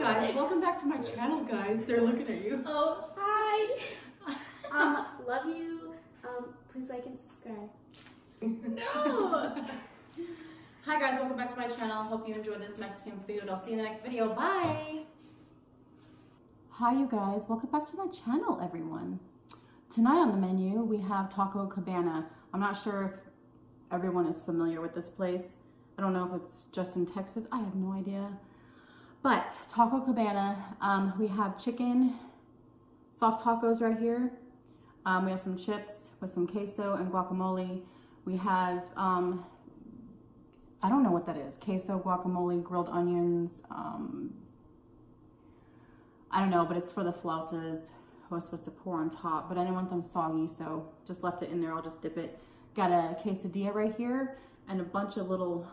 Hi guys, welcome back to my channel, guys. They're looking at you. Oh, hi. Love you. Please like and subscribe. No. Hi guys, welcome back to my channel. Hope you enjoyed this Mexican food. I'll see you in the next video. Bye. Hi you guys, welcome back to my channel, everyone. Tonight on the menu, we have Taco Cabana. I'm not sure if everyone is familiar with this place. I don't know if it's just in Texas. I have no idea. But Taco Cabana, we have chicken, soft tacos right here. We have some chips with some queso and guacamole. We have, I don't know what that is. Queso, guacamole, grilled onions. I don't know, but it's for the flautas. I was supposed to pour on top, but I didn't want them soggy, so just left it in there. I'll just dip it. Got a quesadilla right here and a bunch of little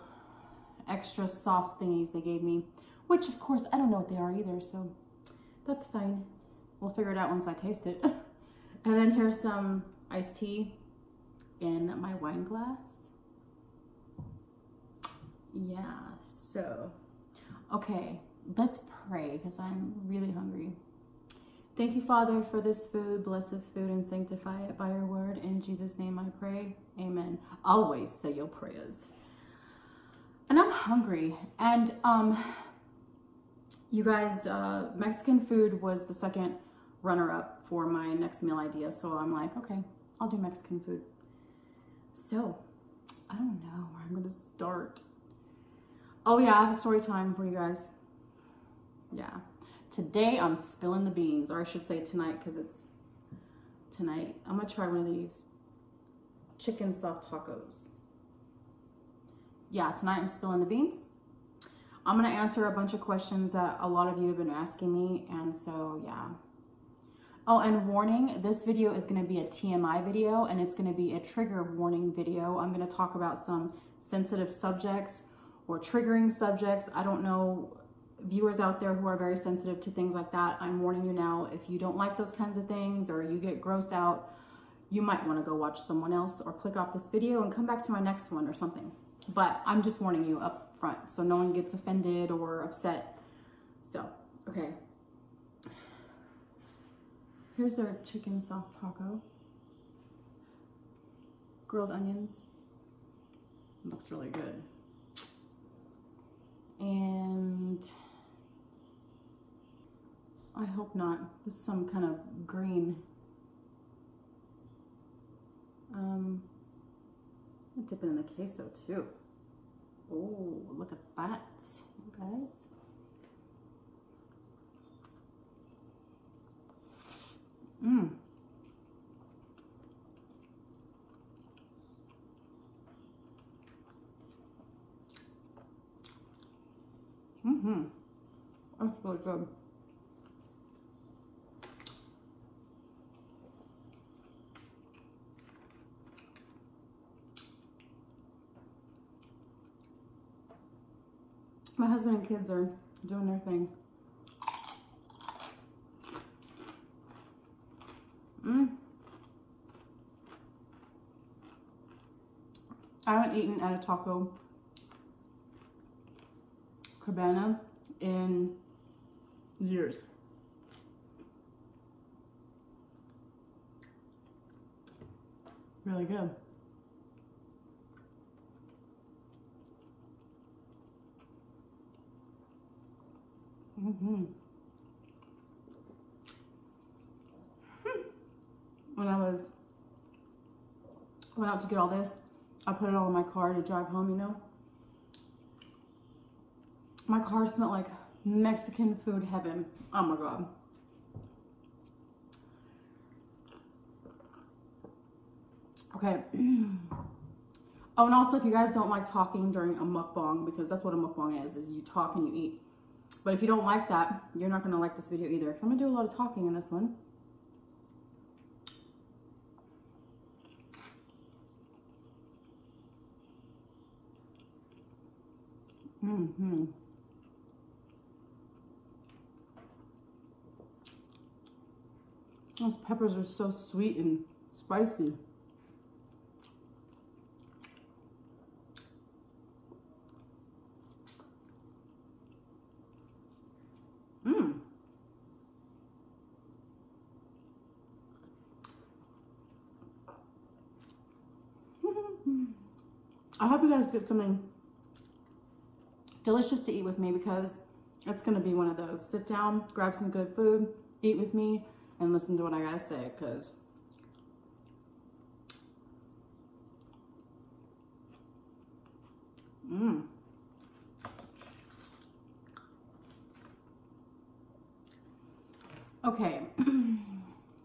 extra sauce thingies they gave me, which of course I don't know what they are either, so that's fine. We'll figure it out once I taste it. And then here's some iced tea in my wine glass. Yeah, so okay, let's pray because I'm really hungry. Thank you, Father, for this food. Bless this food and sanctify it by your word. In Jesus' name I pray. Amen. Always say your prayers. And I'm hungry. And you guys, Mexican food was the second runner-up for my next meal idea. So I'm like, okay, I'll do Mexican food. So I don't know where I'm going to start. Oh, yeah, I have a story time for you guys. Yeah. Today I'm spilling the beans, or I should say tonight, because it's tonight. I'm gonna try one of these chicken soft tacos. Yeah, tonight I'm spilling the beans. I'm gonna answer a bunch of questions that a lot of you have been asking me, and so yeah. Oh, and warning, this video is gonna be a TMI video, and it's gonna be a trigger warning video. I'm gonna talk about some sensitive subjects or triggering subjects. I don't know. Viewers out there who are very sensitive to things like that, I'm warning you now, if you don't like those kinds of things or you get grossed out, you might want to go watch someone else or click off this video and come back to my next one or something. But I'm just warning you up front so no one gets offended or upset. So, okay. Here's our chicken soft taco. Grilled onions. Looks really good. And I hope not. This is some kind of green. I'll dip it in the queso too. Oh, look at that, you guys. Mmm. Mm-hmm. That's really good. My husband and kids are doing their thing. Mm. I haven't eaten at a Taco Cabana in years. Really good. When I went out to get all this, I put it all in my car to drive home, you know. My car smelled like Mexican food heaven. Oh my God. Okay. Oh, and also if you guys don't like talking during a mukbang, because that's what a mukbang is you talk and you eat. But if you don't like that, you're not gonna like this video either, because I'm gonna do a lot of talking in this one. Mm-hmm. Those peppers are so sweet and spicy. I hope you guys get something delicious to eat with me, because it's going to be one of those. Sit down, grab some good food, eat with me, and listen to what I got to say, because Okay,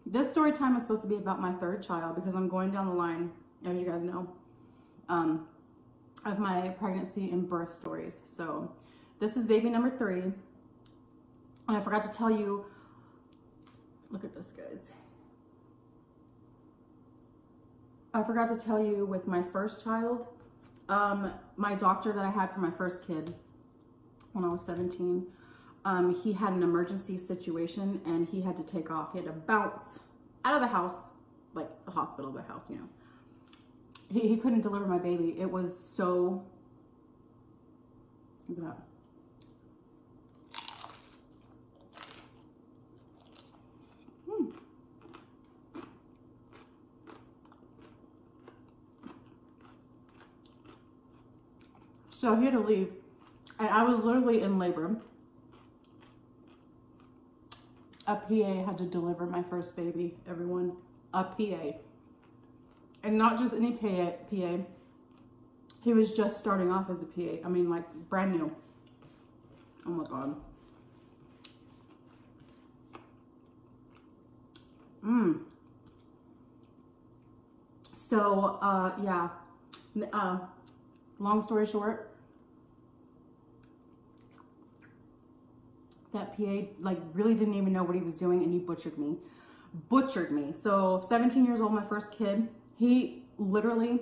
this story time is supposed to be about my third child, because I'm going down the line, as you guys know, of my pregnancy and birth stories. So this is baby number 3, and I forgot to tell you, look at this, guys. I forgot to tell you with my first child, my doctor that I had for my first kid when I was 17, he had an emergency situation and he had to take off. He had to bounce out of the house, like the hospital, the house, you know. He couldn't deliver my baby. It was so, look at that. So he had to leave, and I was literally in labor. A PA had to deliver my first baby, everyone. A PA. And not just any PA. He was just starting off as a PA. I mean, like, brand new. Oh my God. So, yeah. Long story short, that PA like really didn't even know what he was doing, and he butchered me. So 17 years old, my first kid, he literally,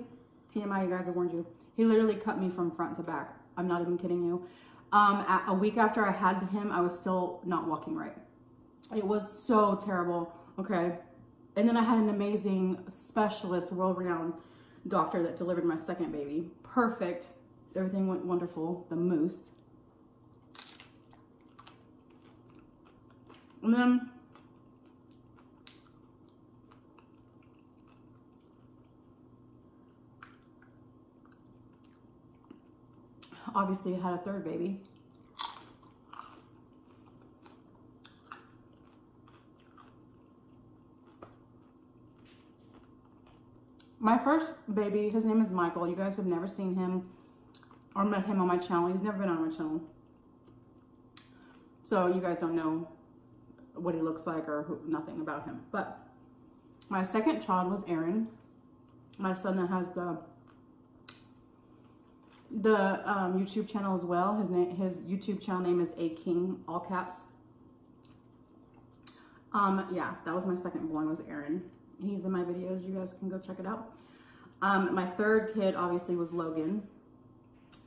TMI, you guys, I warned you, he literally cut me from front to back. I'm not even kidding you. A week after I had him, I was still not walking right. It was so terrible, okay? And then I had an amazing specialist, world-renowned doctor that delivered my second baby. Perfect, everything went wonderful, the moose. And then obviously I had a third baby. My first baby, his name is Michael. You guys have never seen him or met him on my channel. He's never been on my channel. So you guys don't know what he looks like or who, nothing about him. But my second child was Aaron, my son that has the YouTube channel as well. His YouTube channel name is A King, all caps. Yeah, that was my second born, was Aaron. He's in my videos. You guys can go check it out. My third kid obviously was Logan,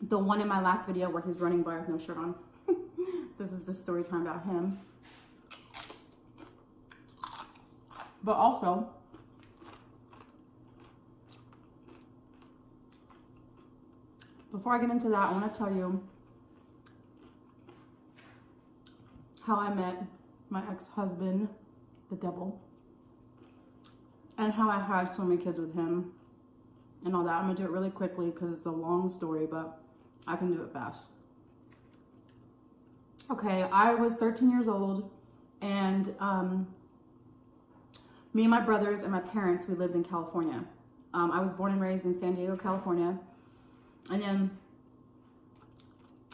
the one in my last video where he's running by with no shirt on. This is the story time about him. But also, before I get into that, I want to tell you how I met my ex-husband, the devil, and how I had so many kids with him and all that. I'm gonna do it really quickly because it's a long story, but I can do it fast. Okay, I was 13 years old, and me and my brothers and my parents, we lived in California. I was born and raised in San Diego, California. And then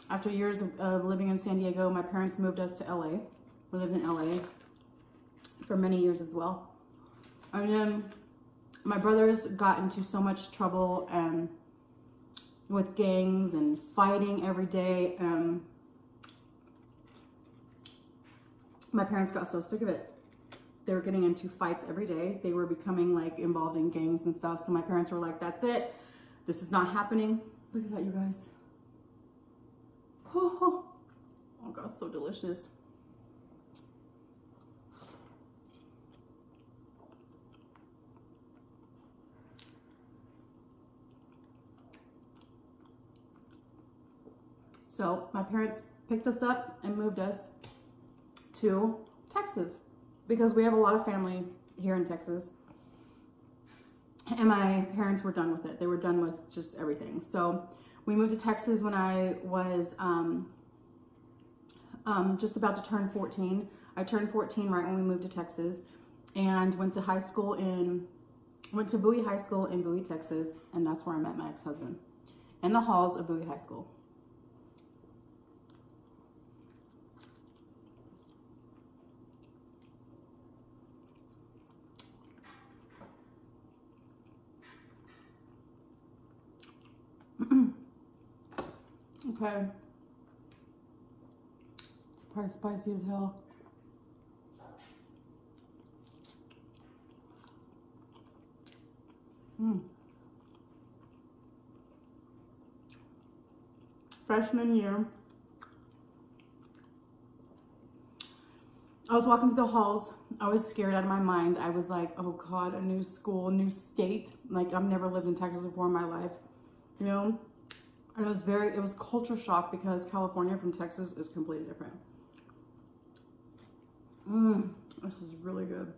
after years of living in San Diego, my parents moved us to LA. We lived in LA for many years as well. And then my brothers got into so much trouble and with gangs and fighting every day. My parents got so sick of it. They were getting into fights every day. They were becoming like involved in gangs and stuff. So my parents were like, that's it. This is not happening. Look at that, you guys. Oh, oh God, so delicious. So my parents picked us up and moved us to Texas, because we have a lot of family here in Texas. and my parents were done with it. They were done with just everything. So we moved to Texas when I was just about to turn 14. I turned 14 right when we moved to Texas, and went to Bowie High School in Bowie, Texas, and that's where I met my ex-husband, in the halls of Bowie High School. Okay. It's probably spicy as hell. Freshman year, I was walking through the halls. I was scared out of my mind. I was like, oh God, a new school, a new state. Like, I've never lived in Texas before in my life, you know? And it was culture shock, because California from Texas is completely different. This is really good.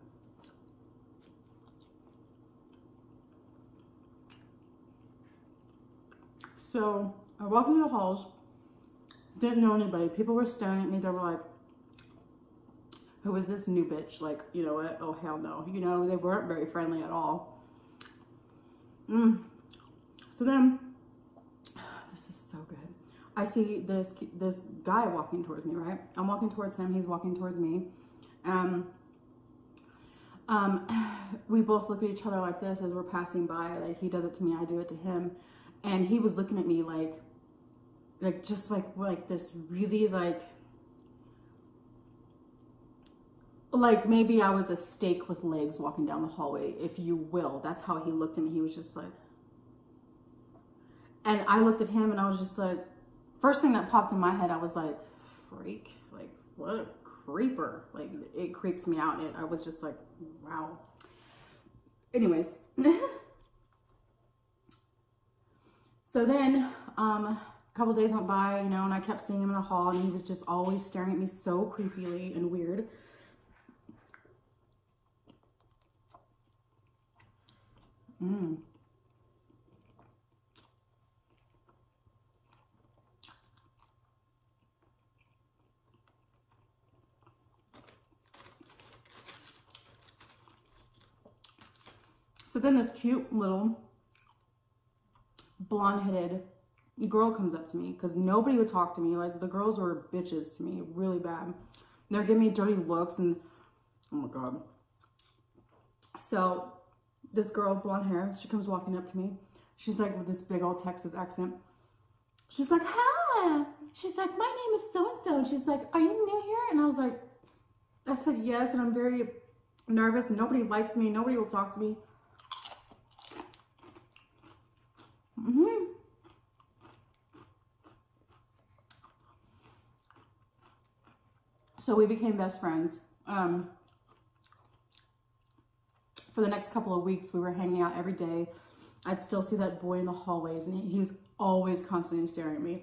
So I walked into the halls, didn't know anybody. People were staring at me. They were like, who is this new bitch? Like, you know what? Oh, hell no. You know, they weren't very friendly at all. So then, this is so good. I see this guy walking towards me, right? I'm walking towards him. He's walking towards me. We both look at each other like this as we're passing by. Like, he does it to me, I do it to him. And he was looking at me like this really like maybe I was a steak with legs walking down the hallway, if you will. That's how he looked at me. He was just like, and I looked at him and I was just like, first thing that popped in my head, I was like, freak, like what a creeper. Like, it creeps me out. I was just like, wow. Anyways. So then a couple days went by, you know, and I kept seeing him in the hall, and he was just always staring at me so creepily and weird. So then this cute little blonde-headed girl comes up to me, because nobody would talk to me. Like, the girls were bitches to me, really bad. They're giving me dirty looks, and oh my God. So this girl, blonde hair, she comes walking up to me. She's like, with this big old Texas accent. She's like, hi. She's like, my name is so-and-so. And she's like, are you new here? And I was like, I said yes, and I'm very nervous. Nobody likes me. Nobody will talk to me. So we became best friends. For the next couple of weeks, we were hanging out every day. I'd still see that boy in the hallways, and he was always constantly staring at me.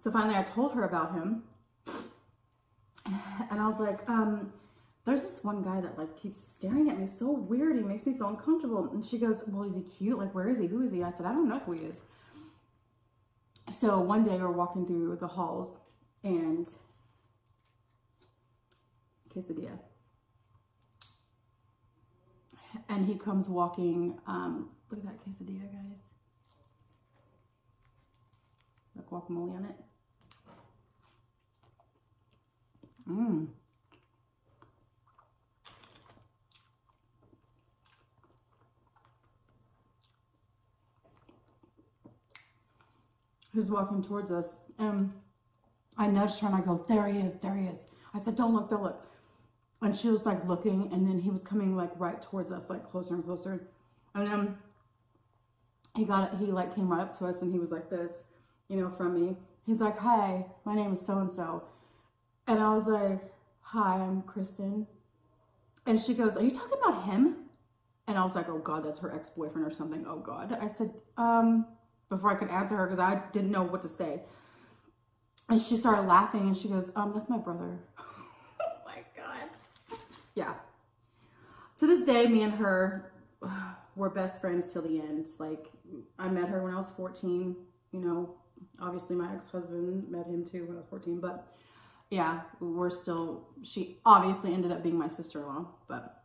So finally I told her about him, and I was like, there's this one guy that like keeps staring at me so weird. He makes me feel uncomfortable. And she goes, well, is he cute? Like, where is he? Who is he? I said, I don't know who he is. So one day we're walking through the halls, and quesadilla. And he comes walking, look at that quesadilla, guys. Look, guacamole on it. He's walking towards us, and I nudged her and I go, there he is, there he is. I said, don't look, don't look. And she was like looking, and then he was coming like right towards us, like closer and closer. And then he like came right up to us, and he was like this, you know, from me. He's like, hi, my name is so-and-so. And I was like, hi, I'm Kristen. And she goes, are you talking about him? And I was like, oh God, that's her ex-boyfriend or something. Oh God. I said, before I could answer her, because I didn't know what to say. And she started laughing, and she goes, that's my brother. Yeah. To this day, me and her, we're best friends till the end. Like, I met her when I was 14, you know, obviously my ex-husband, met him too when I was 14, but yeah, we're still, she obviously ended up being my sister-in-law, but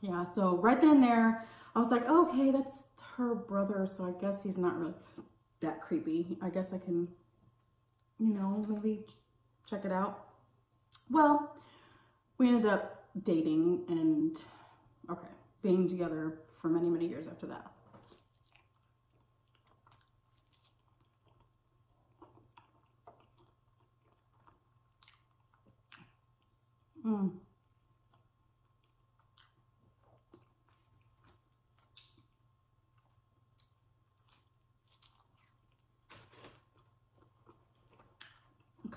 yeah. So right then and there, I was like, oh, okay, that's her brother, so I guess he's not really that creepy. I guess I can, you know, maybe check it out. Well, we ended up dating and okay, being together for many, many years after that.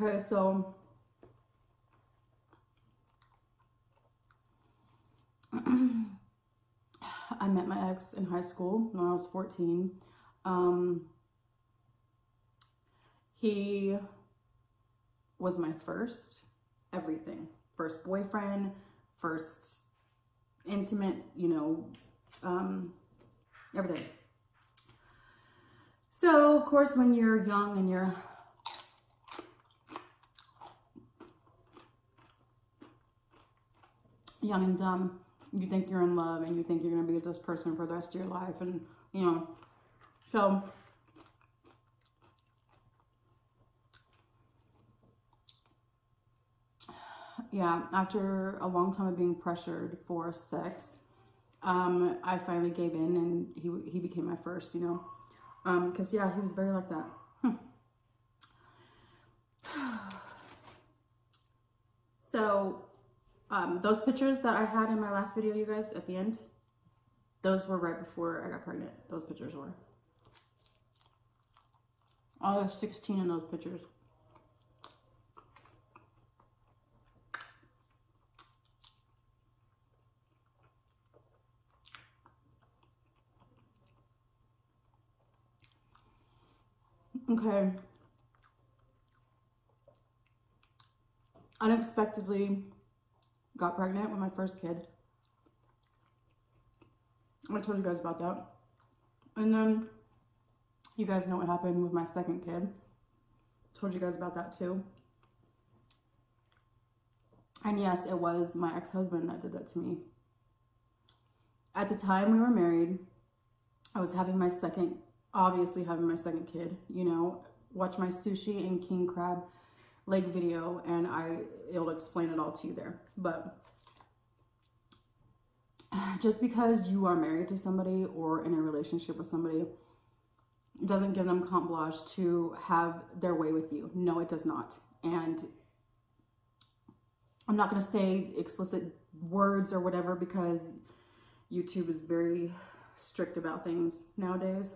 Okay, so I met my ex in high school when I was 14. He was my first everything. First boyfriend, first intimate, you know, everything. So, of course, when you're young and you're young and dumb, you think you're in love and you think you're going to be with this person for the rest of your life. And, you know, so yeah, after a long time of being pressured for sex, I finally gave in and he became my first, you know, because yeah, he was very like that. So those pictures that I had in my last video, you guys, at the end, those were right before I got pregnant. Those pictures were. I was 16 in those pictures. Okay. Unexpectedly got pregnant with my first kid. I told you guys about that. And then you guys know what happened with my second kid. Told you guys about that too. And yes, it was my ex-husband that did that to me. At the time we were married, I was having my second, obviously having my second kid, you know, watch my sushi and king crab leg video and it'll explain it all to you there. But just because you are married to somebody or in a relationship with somebody doesn't give them carte blanche to have their way with you. No, it does not. And I'm not going to say explicit words or whatever because YouTube is very strict about things nowadays.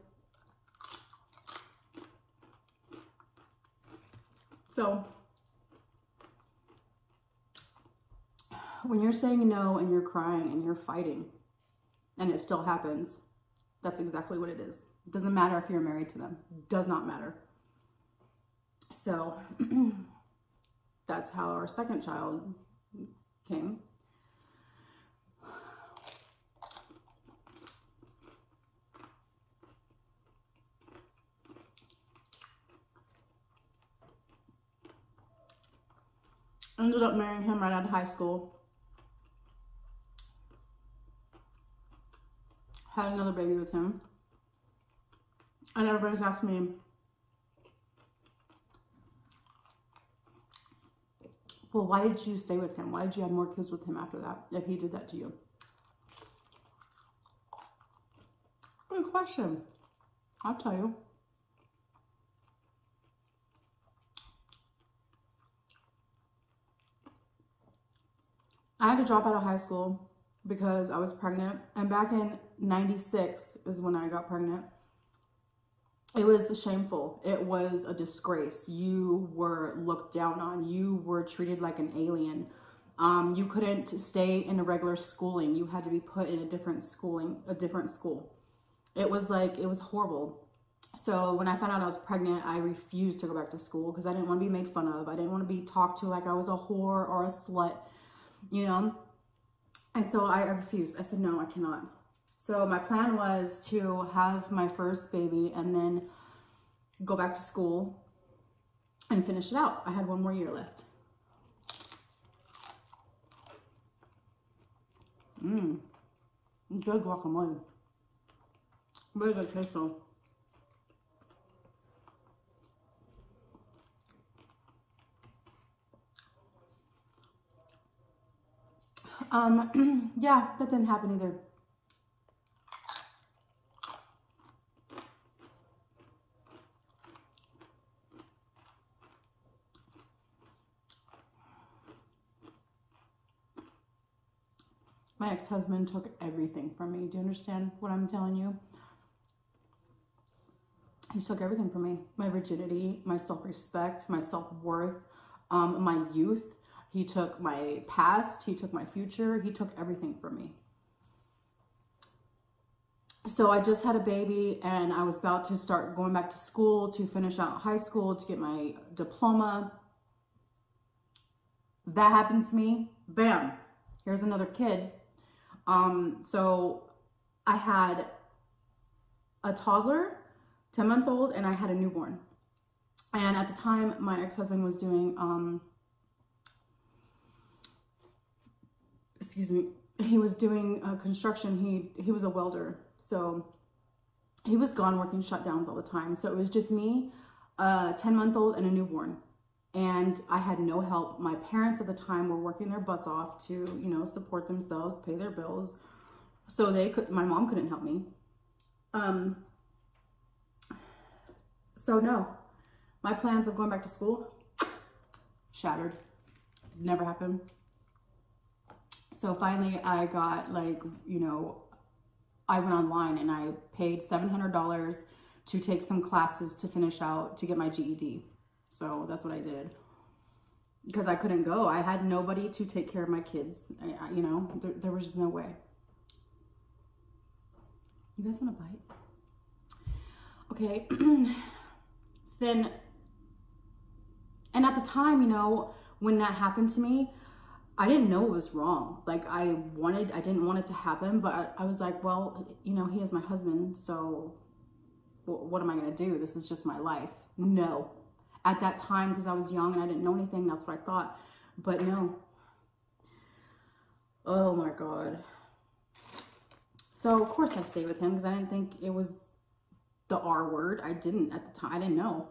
So when you're saying no and you're crying and you're fighting and it still happens, that's exactly what it is. It doesn't matter if you're married to them. It does not matter. So that's how our second child came. Ended up marrying him right out of high school. Had another baby with him. And everybody's asked me, well, why did you stay with him? Why did you have more kids with him after that, if he did that to you? Good question. I'll tell you. I had to drop out of high school because I was pregnant, and back in '96 is when I got pregnant. It was shameful. It was a disgrace. You were looked down on. You were treated like an alien. You couldn't stay in a regular schooling. You had to be put in a different school. It was like, it was horrible. So when I found out I was pregnant, I refused to go back to school because I didn't want to be made fun of. I didn't want to be talked to like I was a whore or a slut. You know, and so I refused. I said, no, I cannot. So my plan was to have my first baby and then go back to school and finish it out. I had one more year left. Mmm, good guacamole. Really good taste though. Yeah, that didn't happen either. My ex-husband took everything from me. Do you understand what I'm telling you? He took everything from me. My virginity, my self-respect, my self-worth, my youth. He took my past. He took my future. He took everything from me. So I just had a baby and I was about to start going back to school to finish out high school to get my diploma. That happened to me. Bam. Here's another kid. So I had a toddler, 10-month-old, and I had a newborn. And at the time, my ex-husband was doing, excuse me, he was doing construction. He was a welder. So he was gone working shutdowns all the time. So it was just me, a 10-month-old and a newborn. And I had no help. My parents at the time were working their butts off to, you know, support themselves, pay their bills. So they could, my mom couldn't help me. So no, my plans of going back to school, shattered, never happened. So finally I got like, you know, I went online and I paid $700 to take some classes to finish out, to get my GED. So that's what I did because I couldn't go. I had nobody to take care of my kids. I you know, there was just no way. You guys want a bite? Okay. So then, and at the time, you know, when that happened to me, I didn't know it was wrong. Like I didn't want it to happen, but I was like, well, you know, he is my husband. So what am I going to do? This is just my life. No. At that time, because I was young and I didn't know anything, that's what I thought. But no. Oh my God. So of course I stayed with him because I didn't think it was the R word. I didn't at the time. I didn't know.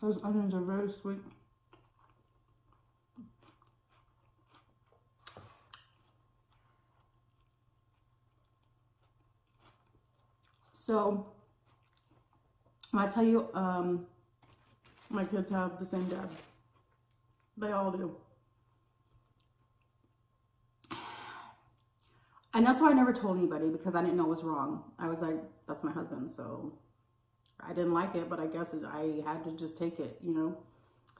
Those onions are very sweet. So, I tell you, my kids have the same dad. They all do. And that's why I never told anybody, because I didn't know it was wrong. I was like, that's my husband, so... I didn't like it, but I guess I had to just take it, you know?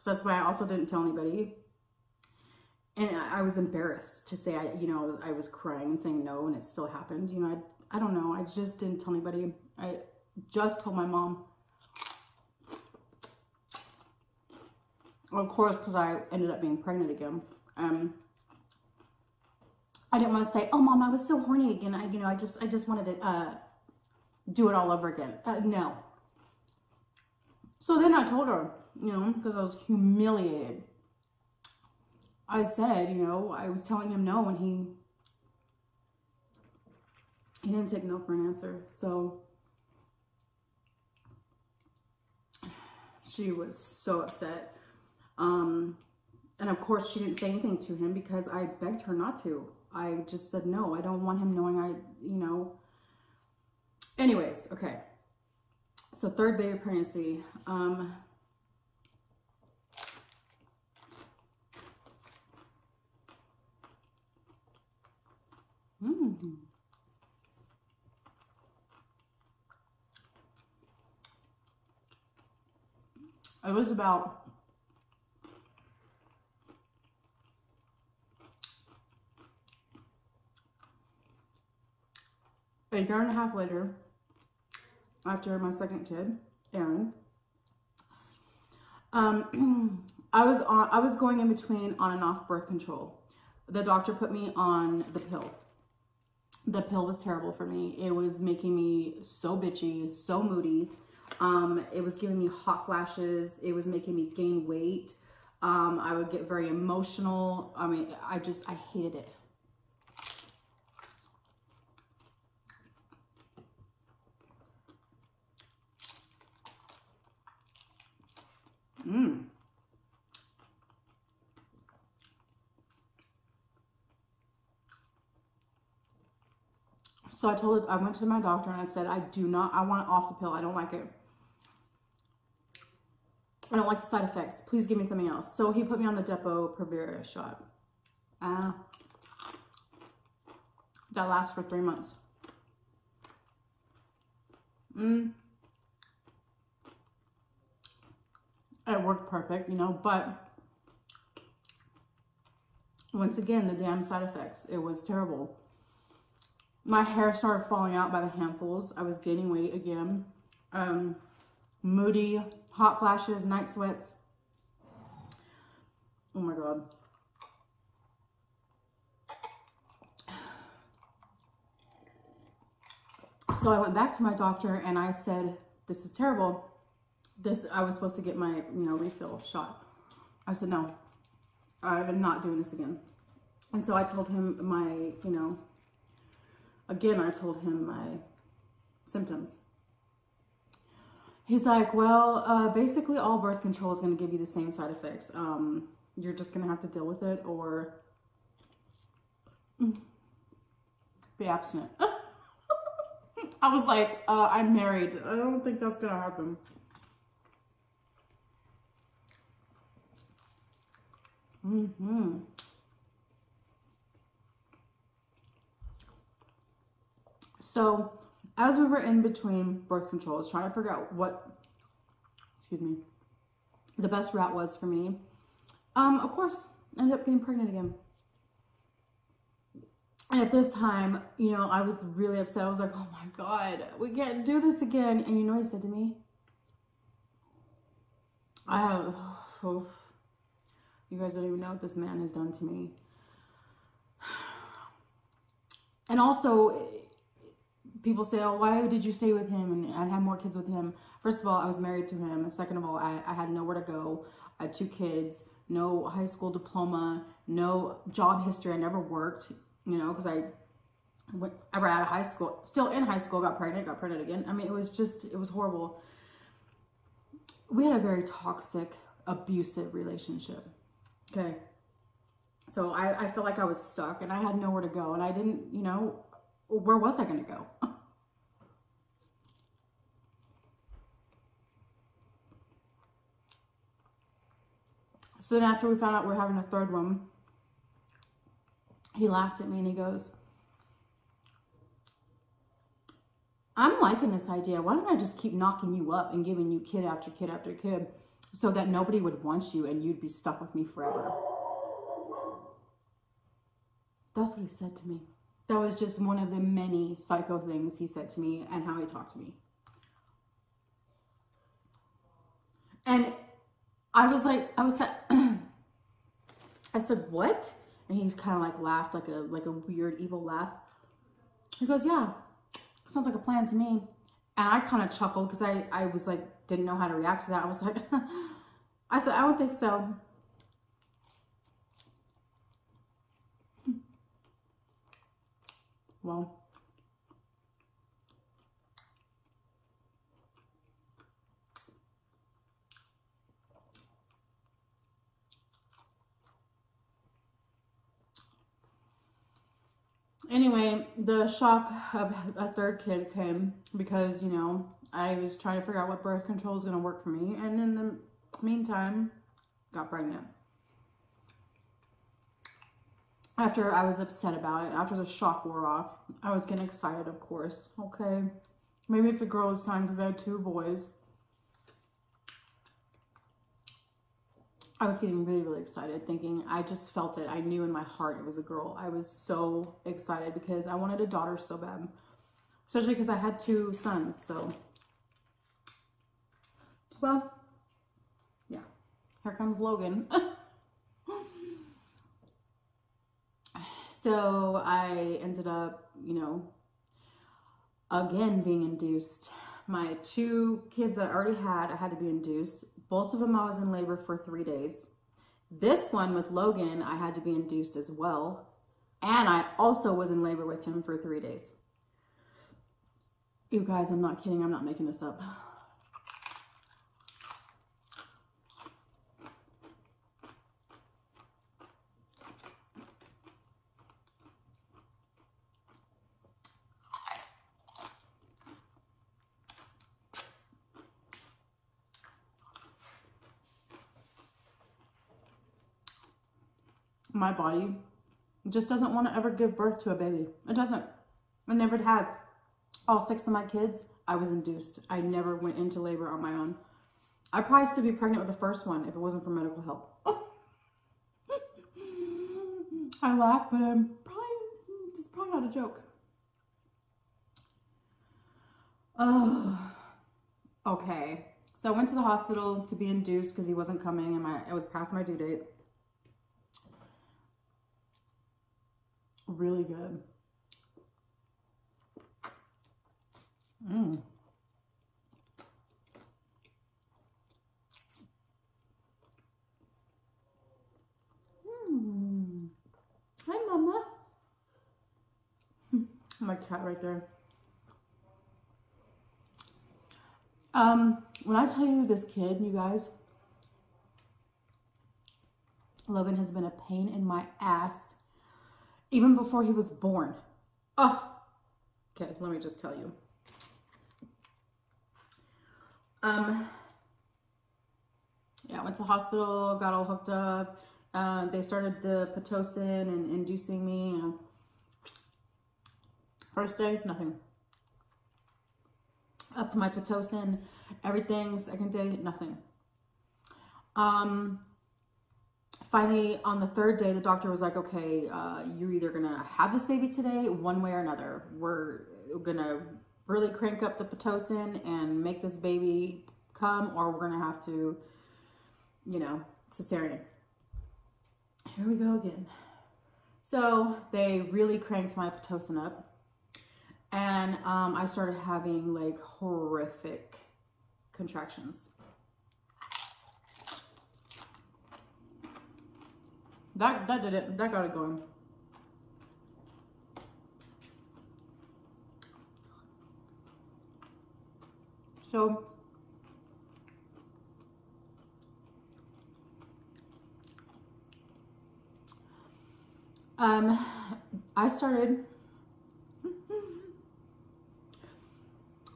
So that's why I also didn't tell anybody. And I was embarrassed to say, you know, I was crying and saying no, and it still happened. You know, I don't know. I just didn't tell anybody. I just told my mom. Of course, because I ended up being pregnant again. I didn't want to say, oh, Mom, I was so horny again. You know, I just wanted to do it all over again. No. So then I told her, you know, because I was humiliated. I said, you know, I was telling him no and he didn't take no for an answer. So she was so upset. And of course she didn't say anything to him because I begged her not to. I just said, no, I don't want him knowing I, you know. Anyways, okay. So third baby pregnancy, it was about 8 a year and a half later, after my second kid, Aaron, I was going in between on and off birth control. The doctor put me on the pill. The pill was terrible for me. It was making me so bitchy, so moody. It was giving me hot flashes. It was making me gain weight. I would get very emotional. I mean, I hated it. So I went to my doctor and I said, I want it off the pill. I don't like it. I don't like the side effects. Please give me something else. So he put me on the Depo Provera shot. That lasts for 3 months. It worked perfect, you know, but once again, the damn side effects, it was terrible. My hair started falling out by the handfuls. I was gaining weight again. Moody, hot flashes, night sweats. Oh my God. So I went back to my doctor and I said, this is terrible. I was supposed to get my, refill shot. I said, no, I'm not doing this again. And so I told him my, I told him my symptoms. He's like, well, basically all birth control is going to give you the same side effects. You're just going to have to deal with it or be abstinent. I was like, I'm married. I don't think that's going to happen. So as we were in between birth controls, trying to figure out what, the best route was for me, of course, I ended up getting pregnant again. And at this time, I was really upset. I was like, oh my God, we can't do this again. And you know what he said to me? You guys don't even know what this man has done to me. And also, people say, oh, why did you stay with him and I'd have more kids with him? First of all, I was married to him. Second of all, I had nowhere to go. I had 2 kids, no high school diploma, no job history. I never worked, because I ran out of high school, still in high school, got pregnant again. I mean, it was just, it was horrible. We had a very toxic, abusive relationship. Okay. So I felt like I was stuck and I had nowhere to go and I didn't, where was I going to go? So then after we found out we're having a 3rd one, he laughed at me and he goes, I'm liking this idea. Why don't I just keep knocking you up and giving you kid after kid after kid so that nobody would want you and you'd be stuck with me forever. That's what he said to me. That was just one of the many psycho things he said to me and how he talked to me. And I said, what? And he kind of laughed like a weird evil laugh. He goes, yeah, sounds like a plan to me. And I kind of chuckled because I was didn't know how to react to that. I was like, I said, I don't think so. Well, anyway, the shock of a 3rd kid came because, I was trying to figure out what birth control is going to work for me. And in the meantime, got pregnant. After I was upset about it, after the shock wore off, I was getting excited, of course. Okay, maybe it's a girl this time because I had 2 boys. I was getting really, really excited thinking, I just felt it. I knew in my heart it was a girl. I was so excited because I wanted a daughter so bad. especially because I had two sons, so. Well, yeah, here comes Logan. So I ended up, you know, again being induced. My two kids that I already had, I had to be induced. Both of them I was in labor for 3 days. This one with Logan, I had to be induced as well. And I also was in labor with him for 3 days. You guys, I'm not kidding. I'm not making this up. My body just doesn't want to ever give birth to a baby. It doesn't. It never has. All 6 of my kids, I was induced. I never went into labor on my own. I probably still be pregnant with the first one if it wasn't for medical help. Oh. I laugh, but this is probably not a joke. Oh. Okay. So I went to the hospital to be induced because he wasn't coming and it was past my due date. Really good. Hi, Mama. My cat right there. When I tell you this kid, you guys, Logan has been a pain in my ass even before he was born. Oh, okay, let me just tell you. Yeah, I went to the hospital, got all hooked up. They started the Pitocin and inducing me. And first day, nothing. Up to my Pitocin, everything. Second day, nothing. Finally, on the 3rd day, the doctor was like, okay, you're either going to have this baby today, one way or another. We're going to really crank up the Pitocin and make this baby come, or we're going to have to, you know, cesarean. Here we go again. So they really cranked my Pitocin up. And I started having like horrific contractions. That did it. That got it going. So I started,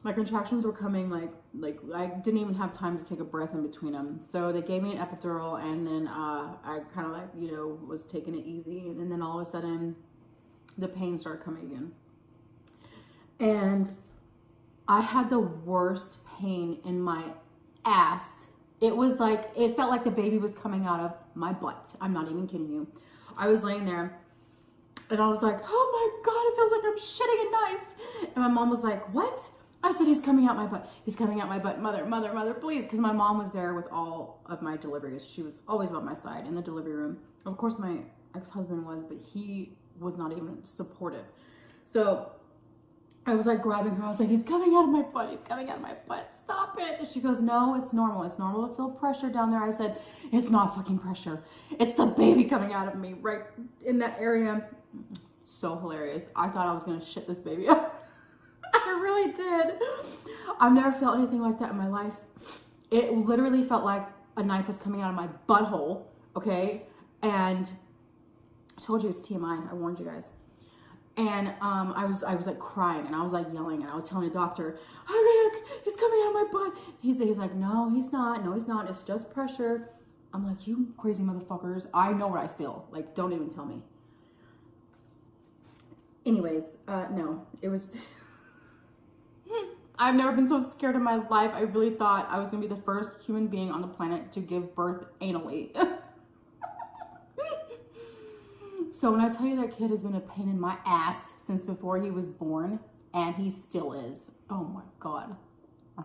my contractions were coming like I didn't even have time to take a breath in between them. So they gave me an epidural, and then I kind of like, you know, was taking it easy. And then all of a sudden the pain started coming again. And I had the worst pain in my ass. It was like, it felt like the baby was coming out of my butt. I'm not even kidding you. I was laying there and I was like, oh my God, it feels like I'm shedding a knife. And my mom was like, what? I said, he's coming out my butt. He's coming out my butt. Mother, mother, mother, please. Because my mom was there with all of my deliveries. She was always on my side in the delivery room. Of course, my ex-husband was, but he was not even supportive. So I was like grabbing her. I was like, he's coming out of my butt. He's coming out of my butt. Stop it. And she goes, no, it's normal. It's normal to feel pressure down there. I said, it's not fucking pressure. It's the baby coming out of me right in that area. So hilarious. I thought I was going to shit this baby up. I really did. I've never felt anything like that in my life. It literally felt like a knife was coming out of my butthole, okay? And I told you it's TMI. I warned you guys. And I was like crying, and I was like yelling, and I was telling the doctor, oh my God, he's coming out of my butt. He's like, no, he's not. No, he's not. It's just pressure. I'm like, you crazy motherfuckers. I know what I feel. Like, don't even tell me. Anyways, no, it was... I've never been so scared in my life. I really thought I was going to be the first human being on the planet to give birth anally. So when I tell you that kid has been a pain in my ass since before he was born, and he still is. Oh my God. It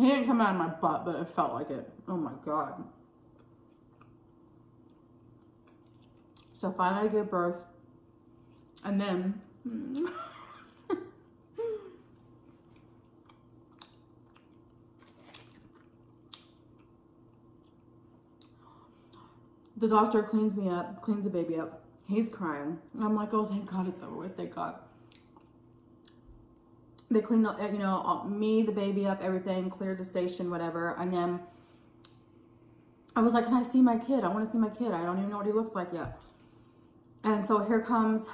didn't come out of my butt, but it felt like it. Oh my God. So finally I gave birth, and then the doctor cleans me up, cleans the baby up. He's crying. And I'm like, oh, thank God it's over with. Thank God. They cleaned up, you know, me, the baby up, everything, cleared the station, whatever. And then I was like, can I see my kid? I want to see my kid. I don't even know what he looks like yet. And so here comes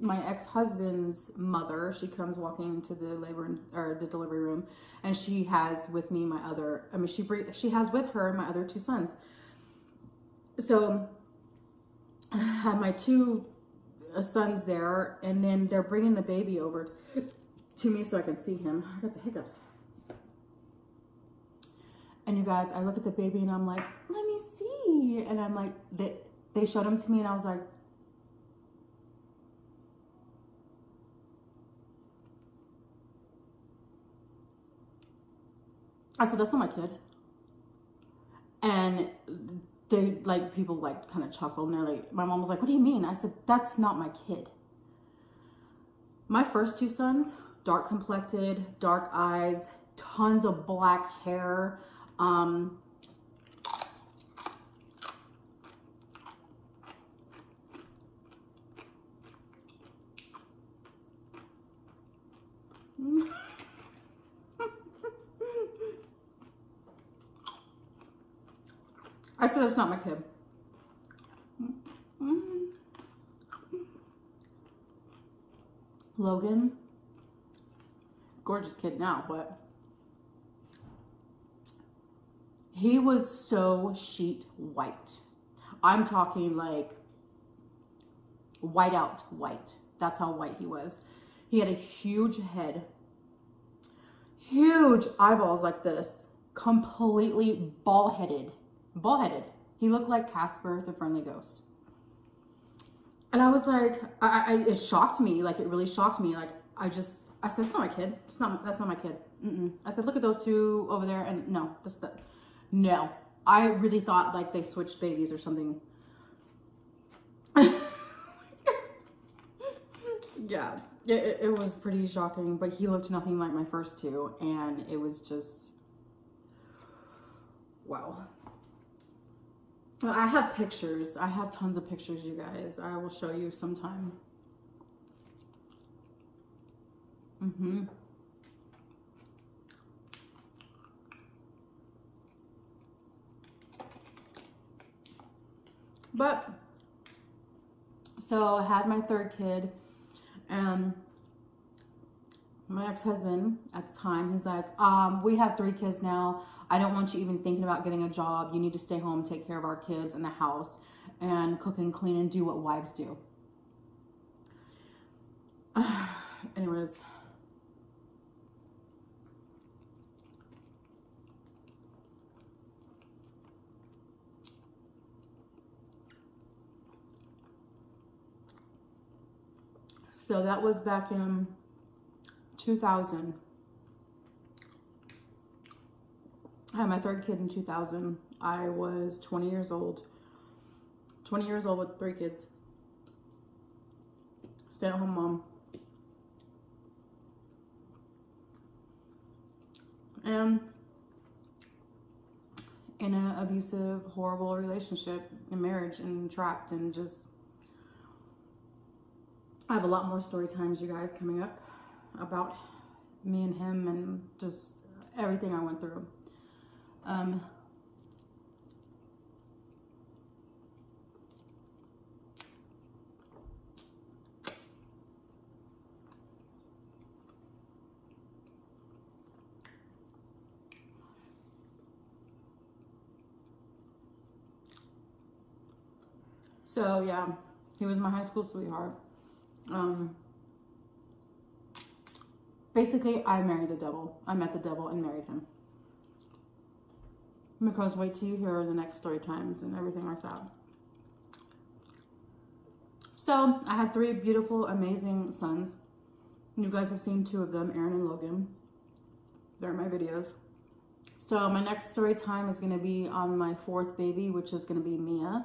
my ex-husband's mother. She comes walking into the labor or the delivery room, and she has with me my other, I mean, she has with her my other two sons. So I have my two sons there, and then they're bringing the baby over to me so I can see him. I got the hiccups. And you guys, I look at the baby and I'm like, let me see. And I'm like, they showed him to me and I was like, I said, that's not my kid. And they, like, people like kind of chuckled, and they're like, my mom was like, what do you mean? I said, that's not my kid. My first two sons, dark complected, dark eyes, tons of black hair. I said, that's not my kid. Logan, gorgeous kid now, but he was so sheet white. I'm talking like white out white. That's how white he was. He had a huge head, huge eyeballs like this, completely ball-headed. Ball-headed. He looked like Casper the Friendly Ghost. And I was like, it shocked me. Like, it really shocked me. Like, I said, it's not my kid. That's not my kid. I said, look at those two over there. And no, no. I really thought like they switched babies or something. Yeah, it was pretty shocking, but he looked nothing like my first two. And it was just, wow. I have pictures. I have tons of pictures, you guys. I will show you sometime. But, so I had my third kid, and my ex-husband at the time, he's like, we have three kids now. I don't want you even thinking about getting a job. You need to stay home, take care of our kids and the house, and cook and clean and do what wives do. Anyways. So that was back in 2000. I had my third kid in 2000. I was 20 years old. 20 years old with three kids. Stay-at-home mom. And in an abusive, horrible relationship and marriage, and trapped, and just, I have a lot more story times, you guys, coming up about me and him and just everything I went through. So yeah, he was my high school sweetheart. Basically, I married the devil. I met the devil and married him. Because wait till you hear the next story times and everything like that. So, I had three beautiful, amazing sons. You guys have seen two of them, Aaron and Logan. They're in my videos. So, my next story time is going to be on my fourth baby, which is going to be Mia.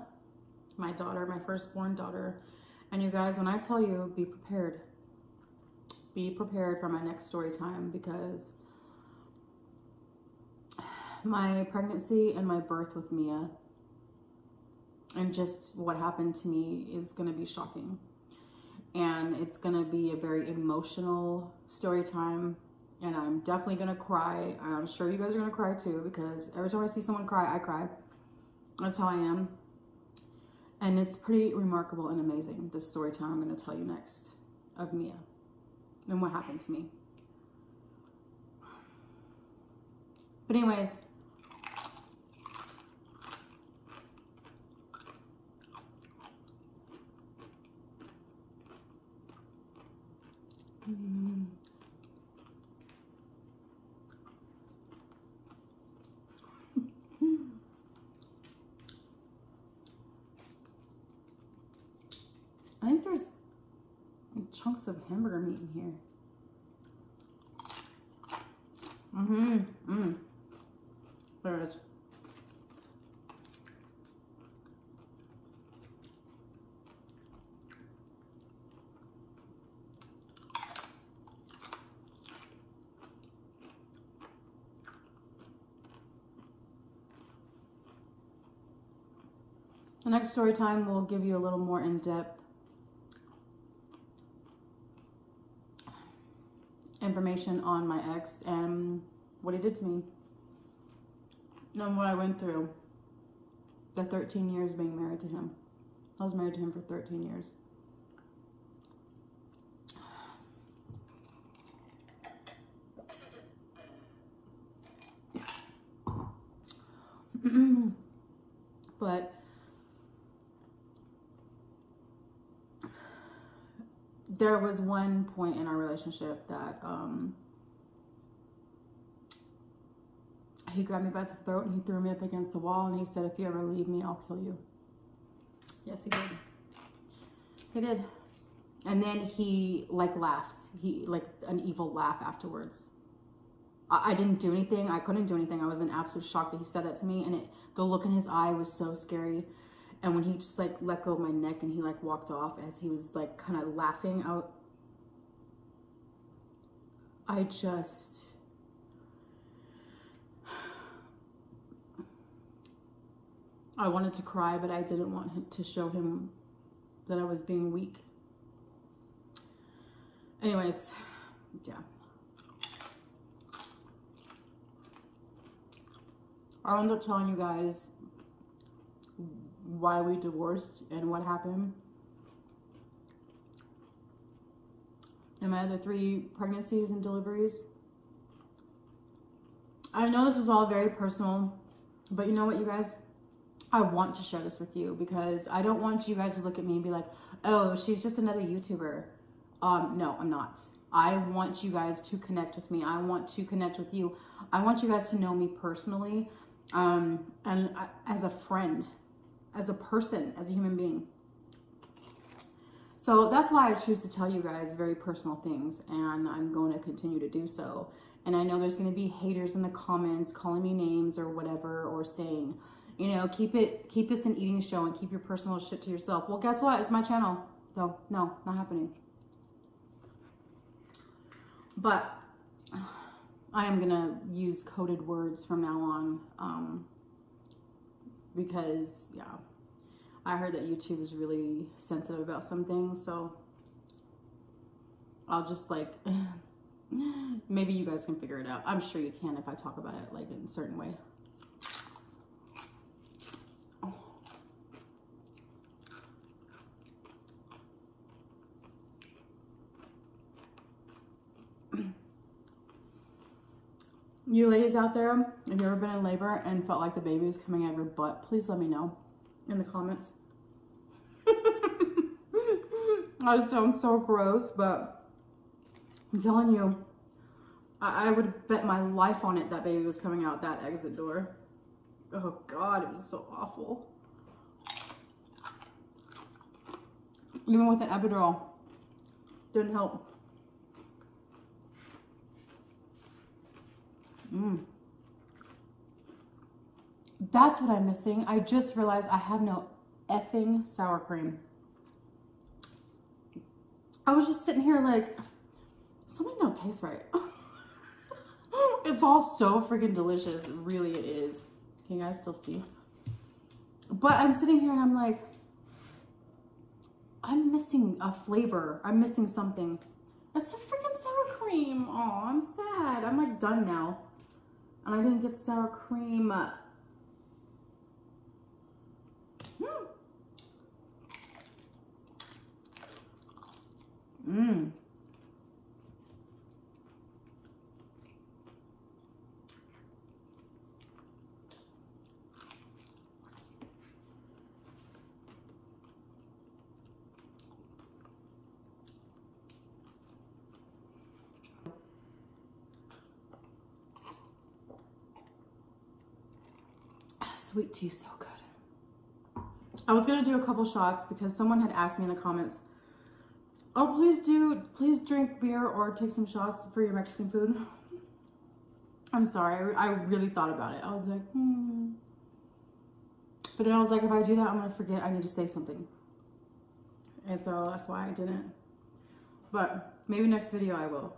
My daughter, my firstborn daughter. And you guys, when I tell you, be prepared. Be prepared for my next story time, because my pregnancy and my birth with Mia and just what happened to me is going to be shocking, and it's going to be a very emotional story time, and I'm definitely going to cry. I'm sure you guys are going to cry too, because every time I see someone cry, I cry. That's how I am, and it's pretty remarkable and amazing, this story time I'm going to tell you next of Mia and what happened to me. But anyways, I think there's like chunks of hamburger meat in here. There it is. The next story time will give you a little more in depth information on my ex and what he did to me. And what I went through, the 13 years being married to him. I was married to him for 13 years. But there was one point in our relationship that he grabbed me by the throat and he threw me up against the wall, and he said, if you ever leave me, I'll kill you. Yes, he did. He did. And then he like laughs. He like an evil laugh afterwards. I didn't do anything. I couldn't do anything. I was in absolute shock that he said that to me, and the look in his eye was so scary. And when he just like let go of my neck and he like walked off as he was like kind of laughing out, I just... I wanted to cry, but I didn't want to show him that I was being weak. Anyways, yeah. I'll end up telling you guys why we divorced and what happened. And my other three pregnancies and deliveries. I know this is all very personal, but you know what, you guys? I want to share this with you, because I don't want you guys to look at me and be like, oh, she's just another YouTuber. No, I'm not. I want you guys to connect with me. I want to connect with you. I want you guys to know me personally, and as a friend, as a person, as a human being. So that's why I choose to tell you guys very personal things, and I'm going to continue to do so. And I know there's going to be haters in the comments calling me names or whatever, or saying, you know, keep this an eating show and keep your personal shit to yourself. Well, guess what? It's my channel. So, no, not happening. But I am going to use coded words from now on, because, yeah, I heard that YouTube is really sensitive about some things. So I'll just like, maybe you guys can figure it out. I'm sure you can if I talk about it like in a certain way. You ladies out there, if you've ever been in labor and felt like the baby was coming out of your butt, please let me know in the comments. I sound so gross, but I'm telling you, I would bet my life on it that baby was coming out that exit door. Oh God, it was so awful. Even with an epidural, didn't help. That's what I'm missing. I just realized I have no effing sour cream. I was just sitting here like, something don't taste right. It's all so freaking delicious. Really, it is. Can you guys still see? But I'm sitting here and I'm like, I'm missing a flavor. I'm missing something. It's a freaking sour cream. Oh, I'm sad. I'm like done now. And I didn't get sour cream. Sweet tea, so good. I was gonna do a couple shots because someone had asked me in the comments, oh, please drink beer or take some shots for your Mexican food. I'm sorry, I really thought about it. I was like, But then I was like, if I do that, I'm gonna forget I need to say something. And so that's why I didn't. But maybe next video I will.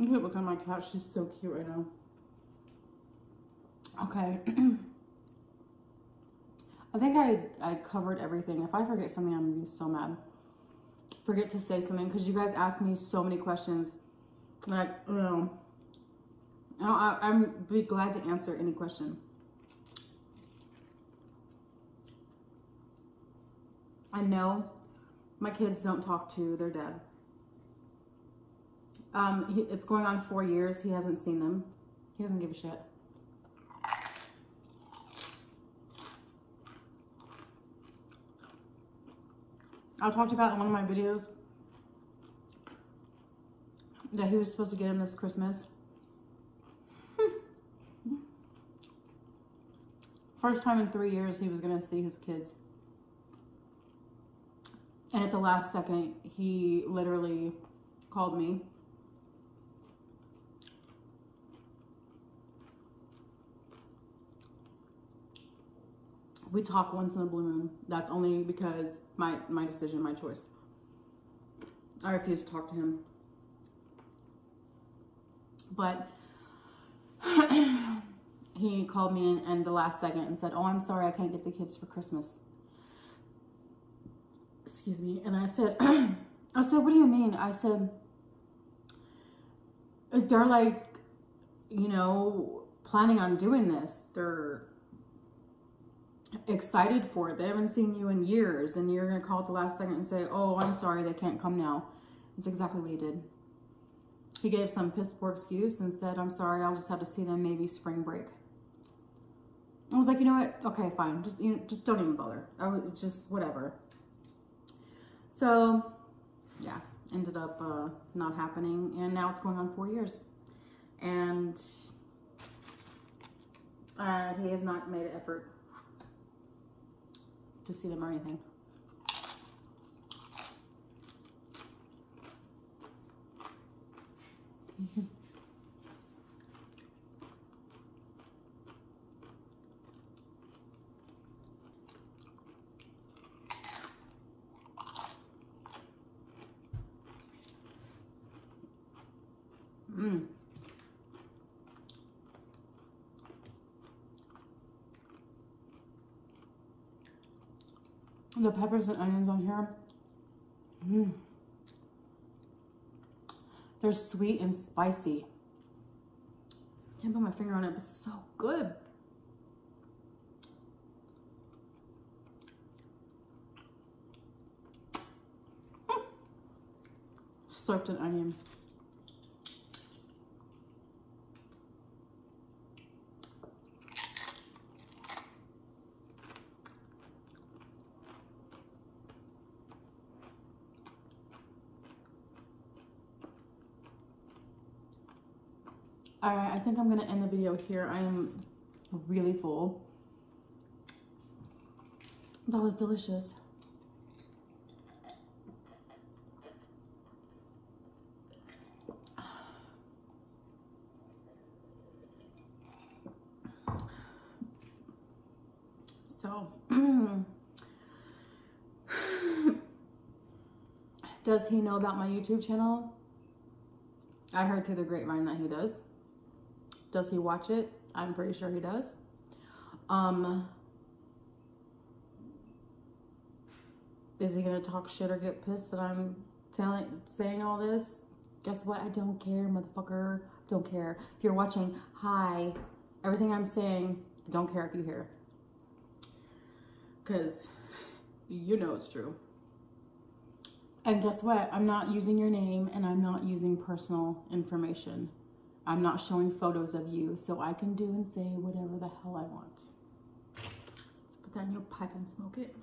Look at what kind of my couch. She's so cute right now. Okay. I think I covered everything. If I forget something, I'm gonna be so mad. Forget to say something because you guys asked me so many questions. Like, you know, I'm be glad to answer any question. I know my kids don't talk to their dad. It's going on 4 years. He hasn't seen them. He doesn't give a shit. I talked about in one of my videos that he was supposed to get him this Christmas. First time in 3 years he was going to see his kids. And at the last second, he literally called me. We talk once in a blue moon. That's only because my decision, my choice. I refuse to talk to him. But he called me in the last second and said, oh, I'm sorry, I can't get the kids for Christmas. Excuse me. And I said, what do you mean? I said, they're like, you know, planning on doing this. They're excited for it. They haven't seen you in years and you're gonna call at the last second and say, oh, I'm sorry, they can't come now. That's exactly what he did. He gave some piss poor excuse and said, I'm sorry, I'll just have to see them maybe spring break. I was like, you know what, okay, fine, just, you know, just don't even bother. I was just whatever. So yeah, ended up not happening, and now it's going on 4 years and he has not made an effort to see them or anything. the peppers and onions on here, they're sweet and spicy. Can't put my finger on it, but it's so good. Slurped an onion. All right, I think I'm gonna end the video here. I am really full. That was delicious. So, does he know about my YouTube channel? I heard through the grapevine that he does. Does he watch it? I'm pretty sure he does. Is he gonna talk shit or get pissed that I'm saying all this? Guess what? I don't care, motherfucker. Don't care. If you're watching, hi. Everything I'm saying, don't care if you hear. 'Cause you know it's true. And guess what? I'm not using your name and I'm not using personal information. I'm not showing photos of you, so I can do and say whatever the hell I want. Let's put that in your pipe and smoke it.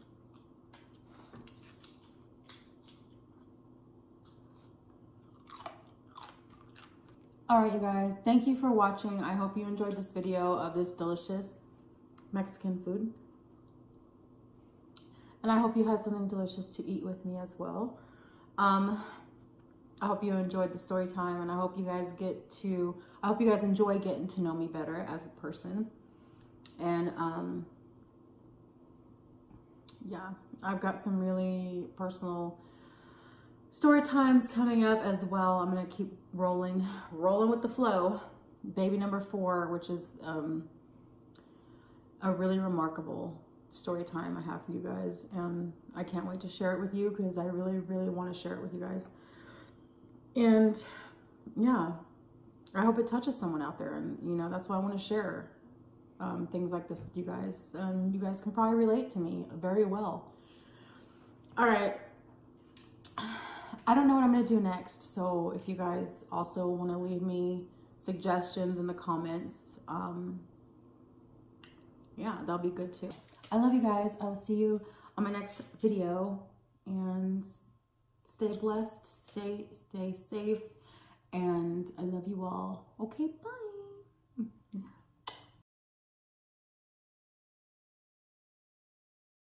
All right, you guys, thank you for watching. I hope you enjoyed this video of this delicious Mexican food. And I hope you had something delicious to eat with me as well. I hope you enjoyed the story time, and I hope you guys I hope you guys enjoy getting to know me better as a person. And yeah, I've got some really personal story times coming up as well. I'm gonna keep rolling with the flow. Baby number 4, which is a really remarkable story time I have for you guys, and I can't wait to share it with you because I really, really want to share it with you guys. And yeah, I hope it touches someone out there, and you know, that's why I want to share things like this with you guys. You guys can probably relate to me very well. All right, I don't know what I'm gonna do next, so if you guys also want to leave me suggestions in the comments, yeah, that'll be good too. I love you guys. I'll see you on my next video, and stay blessed, stay safe, and I love you all. Okay, bye.